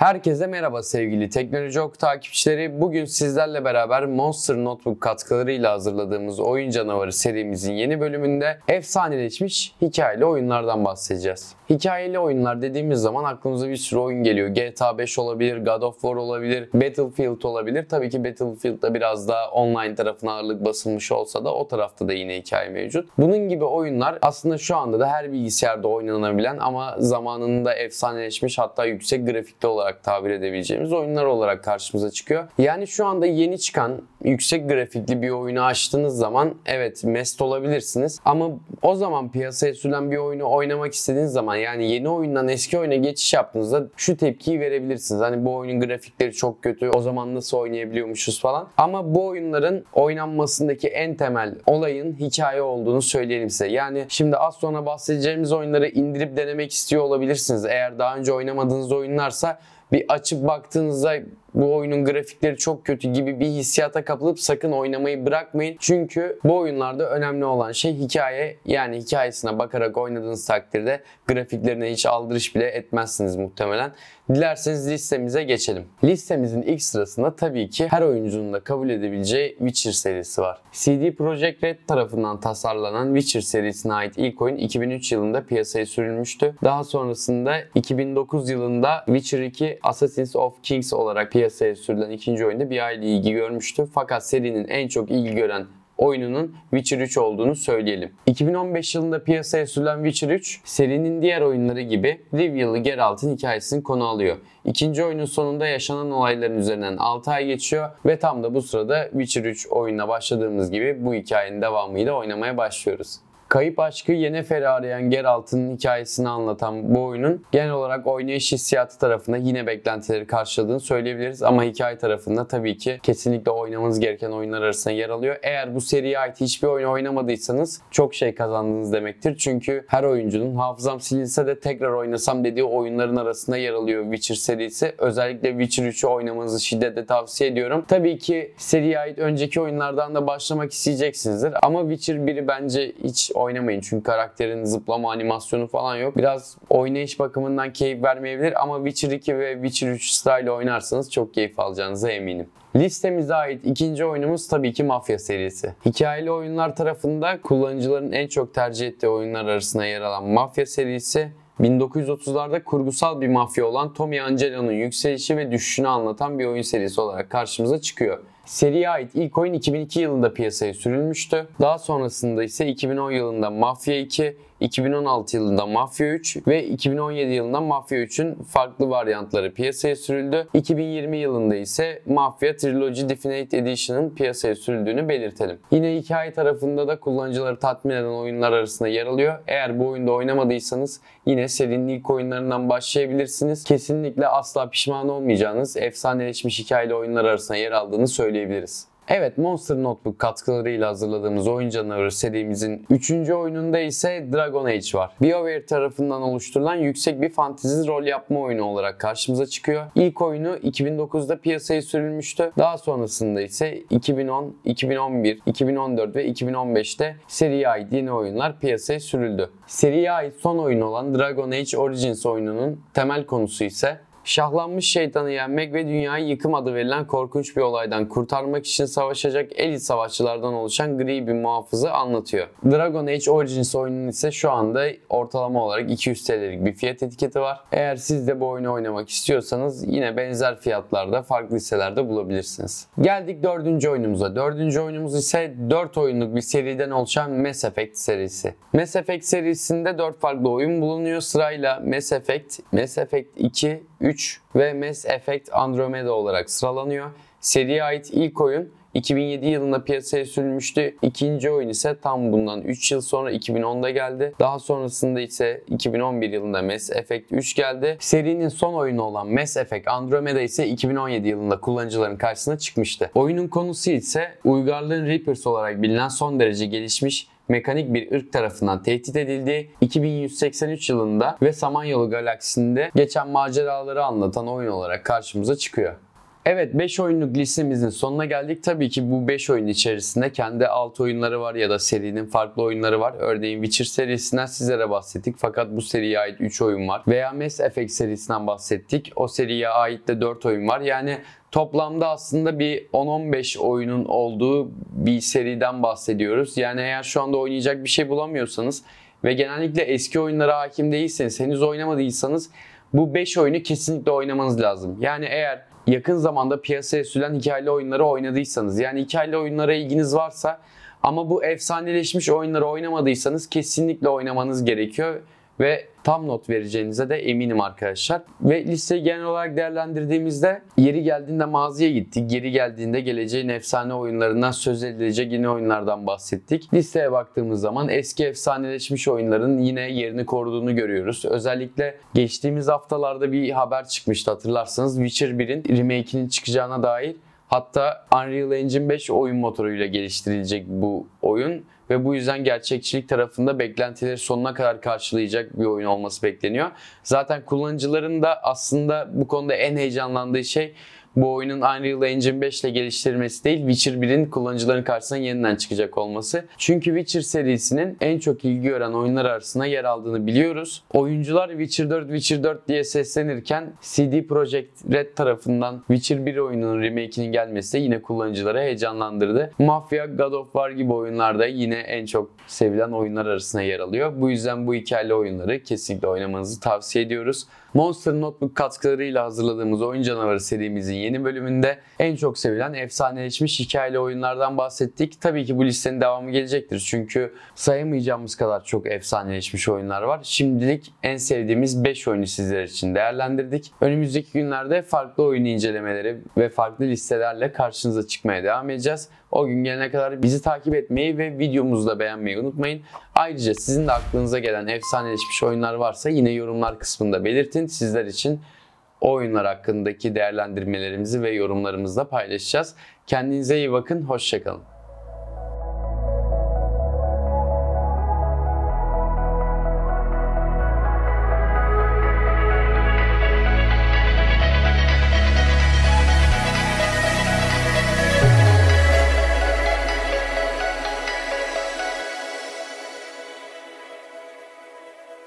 Herkese merhaba sevgili Teknolojioku takipçileri. Bugün sizlerle beraber Monster Notebook katkılarıyla hazırladığımız Oyun Canavarı serimizin yeni bölümünde efsaneleşmiş hikayeli oyunlardan bahsedeceğiz. Hikayeli oyunlar dediğimiz zaman aklımıza bir sürü oyun geliyor. GTA 5 olabilir, God of War olabilir, Battlefield olabilir. Tabii ki Battlefield'da biraz daha online tarafına ağırlık basılmış olsa da o tarafta da yine hikaye mevcut. Bunun gibi oyunlar aslında şu anda da her bilgisayarda oynanabilen ama zamanında efsaneleşmiş, hatta yüksek grafikte olarak tabir edebileceğimiz oyunlar olarak karşımıza çıkıyor. Yani şu anda yeni çıkan yüksek grafikli bir oyunu açtığınız zaman evet mest olabilirsiniz ama o zaman piyasaya sürülen bir oyunu oynamak istediğiniz zaman, yani yeni oyundan eski oyuna geçiş yaptığınızda şu tepkiyi verebilirsiniz. Hani bu oyunun grafikleri çok kötü, o zaman nasıl oynayabiliyormuşuz falan. Ama bu oyunların oynanmasındaki en temel olayın hikaye olduğunu söyleyelim size. Yani şimdi az sonra bahsedeceğimiz oyunları indirip denemek istiyor olabilirsiniz. Eğer daha önce oynamadığınız oyunlarsa bir açıp baktığınızda bu oyunun grafikleri çok kötü gibi bir hissiyata kapılıp sakın oynamayı bırakmayın. Çünkü bu oyunlarda önemli olan şey hikaye. Yani hikayesine bakarak oynadığınız takdirde grafiklerine hiç aldırış bile etmezsiniz muhtemelen. Dilerseniz listemize geçelim. Listemizin ilk sırasında tabii ki her oyuncunun da kabul edebileceği Witcher serisi var. CD Projekt Red tarafından tasarlanan Witcher serisine ait ilk oyun 2003 yılında piyasaya sürülmüştü. Daha sonrasında 2009 yılında Witcher 2 Assassins of Kings olarak piyasaya sürülen ikinci oyunda bir aile ilgi görmüştü. Fakat serinin en çok ilgi gören oyununun Witcher 3 olduğunu söyleyelim. 2015 yılında piyasaya sürülen Witcher 3, serinin diğer oyunları gibi Revillalı Geralt'ın hikayesini konu alıyor. İkinci oyunun sonunda yaşanan olayların üzerinden 6 ay geçiyor ve tam da bu sırada Witcher 3 oyununa başladığımız gibi bu hikayenin devamıyla oynamaya başlıyoruz. Kayıp aşkı Yennefer'i arayan Geralt'ın hikayesini anlatan bu oyunun genel olarak oynayış hissiyatı tarafında yine beklentileri karşıladığını söyleyebiliriz. Ama hikaye tarafında tabii ki kesinlikle oynamanız gereken oyunlar arasında yer alıyor. Eğer bu seriye ait hiçbir oyun oynamadıysanız çok şey kazandınız demektir. Çünkü her oyuncunun hafızam silinse de tekrar oynasam dediği oyunların arasında yer alıyor Witcher serisi. Özellikle Witcher 3'ü oynamanızı şiddetle tavsiye ediyorum. Tabii ki seriye ait önceki oyunlardan da başlamak isteyeceksinizdir. Ama Witcher 1'i bence hiç oynamayın. Çünkü karakterin zıplama animasyonu falan yok. Biraz oynayış bakımından keyif vermeyebilir ama Witcher 2 ve Witcher 3 style oynarsanız çok keyif alacağınıza eminim. Listemize ait ikinci oyunumuz tabii ki Mafya serisi. Hikayeli oyunlar tarafında kullanıcıların en çok tercih ettiği oyunlar arasında yer alan Mafya serisi, 1930'larda kurgusal bir mafya olan Tommy Angelo'nun yükselişi ve düşüşünü anlatan bir oyun serisi olarak karşımıza çıkıyor. Seriye ait ilk oyun 2002 yılında piyasaya sürülmüştü. Daha sonrasında ise 2010 yılında Mafya 2, 2016 yılında Mafya 3 ve 2017 yılında Mafya 3'ün farklı varyantları piyasaya sürüldü. 2020 yılında ise Mafya Trilogy Definite Edition'ın piyasaya sürüldüğünü belirtelim. Yine hikaye tarafında da kullanıcıları tatmin eden oyunlar arasında yer alıyor. Eğer bu oyunda oynamadıysanız yine serinin ilk oyunlarından başlayabilirsiniz. Kesinlikle asla pişman olmayacağınız efsaneleşmiş hikayeli oyunlar arasında yer aldığını söyleyebiliriz. Evet, Monster Notebook katkılarıyla hazırladığımız Oyun Canavarı serimizin 3. oyununda ise Dragon Age var. BioWare tarafından oluşturulan yüksek bir fantezi rol yapma oyunu olarak karşımıza çıkıyor. İlk oyunu 2009'da piyasaya sürülmüştü. Daha sonrasında ise 2010, 2011, 2014 ve 2015'te seriye ait yeni oyunlar piyasaya sürüldü. Seriye ait son oyun olan Dragon Age Origins oyununun temel konusu ise şahlanmış şeytanı yenmek ve dünyayı yıkım adı verilen korkunç bir olaydan kurtarmak için savaşacak elit savaşçılardan oluşan gri bir muhafızı anlatıyor. Dragon Age Origins oyununun ise şu anda ortalama olarak 200 TL'lik bir fiyat etiketi var. Eğer siz de bu oyunu oynamak istiyorsanız yine benzer fiyatlarda farklı listelerde bulabilirsiniz. Geldik 4. oyunumuza. 4. oyunumuz ise 4 oyunluk bir seriden oluşan Mass Effect serisi. Mass Effect serisinde 4 farklı oyun bulunuyor. Sırayla Mass Effect, Mass Effect 2, 3 ve Mass Effect Andromeda olarak sıralanıyor. Seriye ait ilk oyun 2007 yılında piyasaya sürülmüştü. İkinci oyun ise tam bundan 3 yıl sonra 2010'da geldi. Daha sonrasında ise 2011 yılında Mass Effect 3 geldi. Serinin son oyunu olan Mass Effect Andromeda ise 2017 yılında kullanıcıların karşısına çıkmıştı. Oyunun konusu ise uygarlığın Reapers olarak bilinen son derece gelişmiş mekanik bir ırk tarafından tehdit edildiği 2183 yılında ve Samanyolu galaksisinde geçen maceraları anlatan oyun olarak karşımıza çıkıyor. Evet, 5 oyunluk listemizin sonuna geldik. Tabii ki bu 5 oyun içerisinde kendi alt oyunları var ya da serinin farklı oyunları var. Örneğin Witcher serisinden sizlere bahsettik fakat bu seriye ait 3 oyun var. Veya Mass Effect serisinden bahsettik. O seriye ait de 4 oyun var. Yani toplamda aslında bir 10-15 oyunun olduğu bir seriden bahsediyoruz. Yani eğer şu anda oynayacak bir şey bulamıyorsanız ve genellikle eski oyunlara hakim değilseniz, henüz oynamadıysanız bu 5 oyunu kesinlikle oynamanız lazım. Yani eğer yakın zamanda piyasaya sürülen hikayeli oyunları oynadıysanız, yani hikayeli oyunlara ilginiz varsa ama bu efsaneleşmiş oyunları oynamadıysanız kesinlikle oynamanız gerekiyor ve tam not vereceğinize de eminim arkadaşlar. Ve listeyi genel olarak değerlendirdiğimizde yeri geldiğinde maziye gittik, geri geldiğinde geleceğin efsane oyunlarından söz edilecek yeni oyunlardan bahsettik. Listeye baktığımız zaman eski efsaneleşmiş oyunların yine yerini koruduğunu görüyoruz. Özellikle geçtiğimiz haftalarda bir haber çıkmıştı hatırlarsanız, Witcher 1'in remake'inin çıkacağına dair. Hatta Unreal Engine 5 oyun motoruyla geliştirilecek bu oyun ve bu yüzden gerçekçilik tarafında beklentileri sonuna kadar karşılayacak bir oyun olması bekleniyor. Zaten kullanıcıların da aslında bu konuda en heyecanlandığı şey bu oyunun Unreal Engine 5 ile geliştirilmesi değil, Witcher 1'in kullanıcıların karşısına yeniden çıkacak olması. Çünkü Witcher serisinin en çok ilgi gören oyunlar arasında yer aldığını biliyoruz. Oyuncular Witcher 4, Witcher 4 diye seslenirken CD Projekt Red tarafından Witcher 1 oyununun remake'inin gelmesi yine kullanıcıları heyecanlandırdı. Mafya, God of War gibi oyunlarda yine en çok sevilen oyunlar arasında yer alıyor. Bu yüzden bu hikayeli oyunları kesinlikle oynamanızı tavsiye ediyoruz. Monster Notebook katkılarıyla hazırladığımız Oyun Canavarı serimizin yeni bölümünde en çok sevilen efsaneleşmiş hikayeli oyunlardan bahsettik. Tabii ki bu listenin devamı gelecektir çünkü sayamayacağımız kadar çok efsaneleşmiş oyunlar var. Şimdilik en sevdiğimiz 5 oyunu sizler için değerlendirdik. Önümüzdeki günlerde farklı oyun incelemeleri ve farklı listelerle karşınıza çıkmaya devam edeceğiz. O gün gelene kadar bizi takip etmeyi ve videomuzu da beğenmeyi unutmayın. Ayrıca sizin de aklınıza gelen efsaneleşmiş oyunlar varsa yine yorumlar kısmında belirtin. Sizler için o oyunlar hakkındaki değerlendirmelerimizi ve yorumlarımızı da paylaşacağız. Kendinize iyi bakın, hoşça kalın.